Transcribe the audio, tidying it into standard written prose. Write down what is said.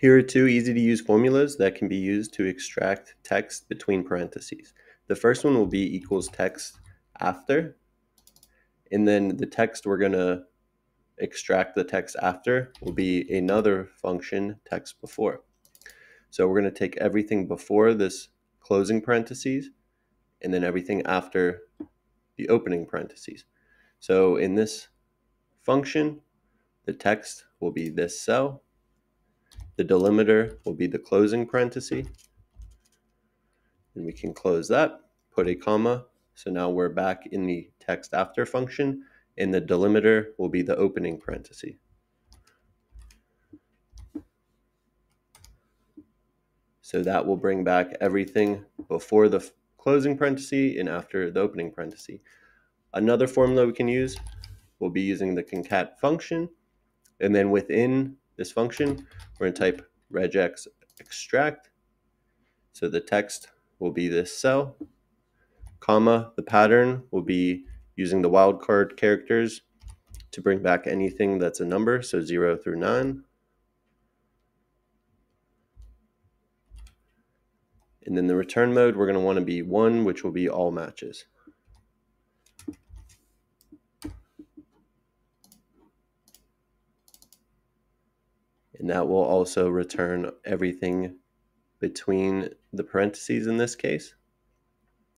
Here are two easy-to-use formulas that can be used to extract text between parentheses. The first one will be equals text after, and then the text we're going to extract the text after will be another function, text before. So we're going to take everything before this closing parentheses, and then everything after the opening parentheses. So in this function, the text will be this cell. The delimiter will be the closing parenthesis, and we can close that, put a comma. So now we're back in the text after function, and the delimiter will be the opening parenthesis. So that will bring back everything before the closing parenthesis and after the opening parenthesis. Another formula we can use will be using the CONCAT function, and then within this function, we're going to type regex extract. So the text will be this cell, comma, the pattern will be using the wildcard characters to bring back anything that's a number, so 0 through 9. And then the return mode, we're going to want to be 1, which will be all matches. And that will also return everything between the parentheses in this case.